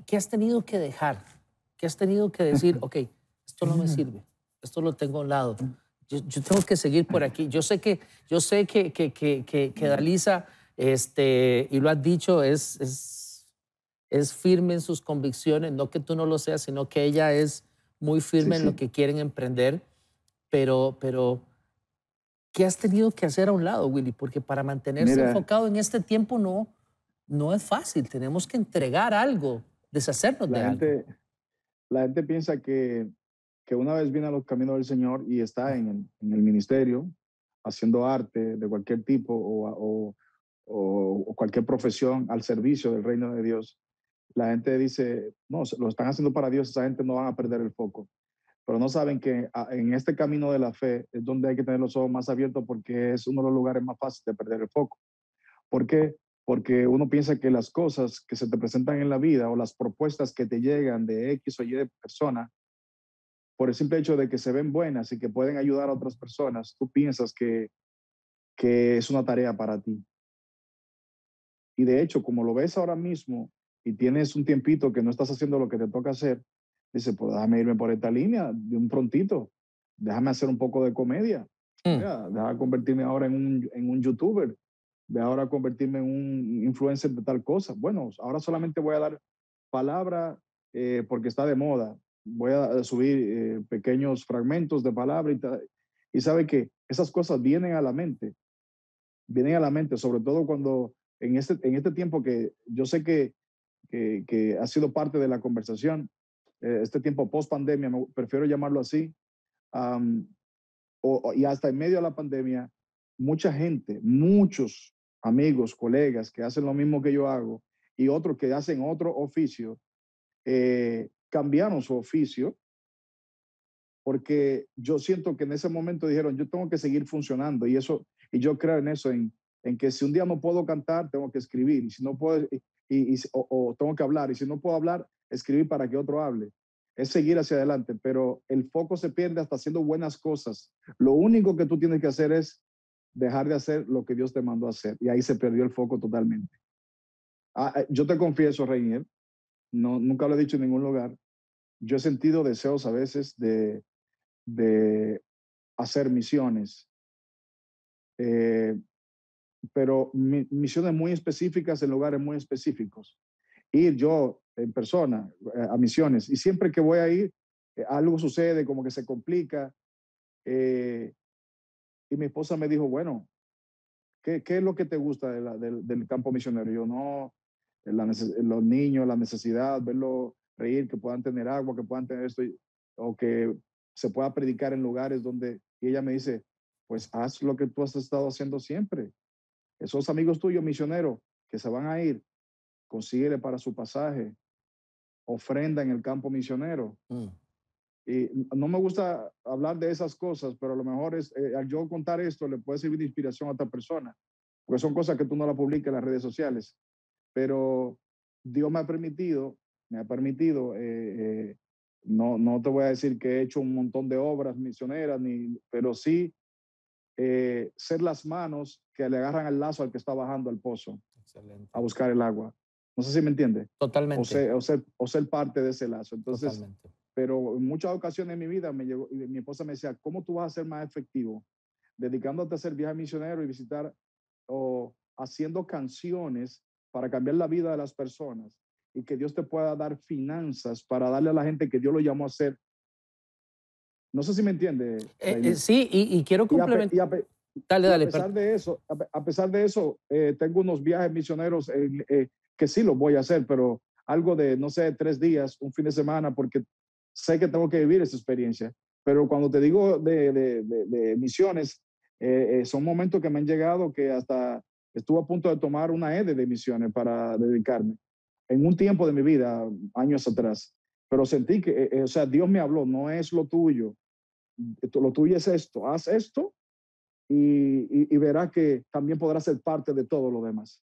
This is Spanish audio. ¿Qué has tenido que dejar? ¿Qué has tenido que decir? Ok, esto no me sirve, esto lo tengo a un lado. Yo tengo que seguir por aquí. Yo sé que Daliza, y lo has dicho, es firme en sus convicciones, no que tú no lo seas, sino que ella es muy firme en lo que quieren emprender, pero ¿qué has tenido que hacer a un lado, Willy? Porque para mantenerse enfocado en este tiempo no es fácil. Tenemos que entregar algo, deshacernos de algo. La gente piensa que una vez viene a los caminos del Señor y está en el ministerio haciendo arte de cualquier tipo o cualquier profesión al servicio del reino de Dios, la gente dice, no, lo están haciendo para Dios, esa gente no van a perder el foco. Pero no saben que en este camino de la fe es donde hay que tener los ojos más abiertos, porque es uno de los lugares más fáciles de perder el foco. ¿Por qué? Porque uno piensa que las cosas que se te presentan en la vida o las propuestas que te llegan de X o Y de persona, por el simple hecho de que se ven buenas y que pueden ayudar a otras personas, tú piensas que es una tarea para ti. Y de hecho, como lo ves ahora mismo y tienes un tiempito que no estás haciendo lo que te toca hacer, dices, pues déjame irme por esta línea de un prontito, déjame hacer un poco de comedia, déjame convertirme ahora en un youtuber, de ahora convertirme en un influencer de tal cosa. Bueno, ahora solamente voy a dar palabra porque está de moda. Voy a subir pequeños fragmentos de palabra y tal. Y sabe que esas cosas vienen a la mente, sobre todo cuando en este tiempo que yo sé que ha sido parte de la conversación, este tiempo post pandemia, prefiero llamarlo así, y hasta en medio de la pandemia, mucha gente, muchos amigos, colegas que hacen lo mismo que yo hago y otros que hacen otro oficio, cambiaron su oficio porque yo siento que en ese momento dijeron, yo tengo que seguir funcionando y yo creo en eso, en que si un día no puedo cantar, tengo que escribir, y si no puedo, o tengo que hablar, y si no puedo hablar, escribir para que otro hable. Es seguir hacia adelante, pero el foco se pierde hasta haciendo buenas cosas. Lo único que tú tienes que hacer es dejar de hacer lo que Dios te mandó a hacer. Y ahí se perdió el foco totalmente. Yo te confieso, Raynier, nunca lo he dicho en ningún lugar, yo he sentido deseos a veces de hacer misiones, pero misiones muy específicas en lugares muy específicos. Ir yo en persona a misiones, y siempre que voy a ir, algo sucede, como que se complica, y mi esposa me dijo, bueno, ¿qué es lo que te gusta del campo misionero? Yo, no, los niños, la necesidad, verlos reír, que puedan tener agua, que puedan tener esto, o que se pueda predicar en lugares donde... Y ella me dice, pues haz lo que tú has estado haciendo siempre. Esos amigos tuyos, misioneros, que se van a ir, consíguele para su pasaje, ofrenda en el campo misionero. Y no me gusta hablar de esas cosas, pero a lo mejor es, al yo contar esto le puede servir de inspiración a otra persona, porque son cosas que tú no las publicas en las redes sociales, pero Dios me ha permitido, no te voy a decir que he hecho un montón de obras misioneras, pero sí ser las manos que le agarran el lazo al que está bajando al pozo. Excelente. A buscar el agua. No sé si me entiende. Totalmente. O ser parte de ese lazo. Entonces, totalmente. Pero en muchas ocasiones en mi vida y mi esposa me decía, ¿cómo tú vas a ser más efectivo? Dedicándote a ser viaje misionero y visitar, o haciendo canciones para cambiar la vida de las personas, y que Dios te pueda dar finanzas para darle a la gente que Dios lo llamó a hacer. No sé si me entiende. Sí, y quiero complementar. Dale. A pesar de eso, tengo unos viajes misioneros que sí los voy a hacer, pero algo de, no sé, 3 días, un fin de semana, porque sé que tengo que vivir esa experiencia. Pero cuando te digo de misiones, son momentos que me han llegado que hasta estuve a punto de tomar una ED de misiones para dedicarme en un tiempo de mi vida, años atrás. Pero sentí que, o sea, Dios me habló, no es lo tuyo. Lo tuyo es esto, haz esto y verás que también podrás ser parte de todo lo demás.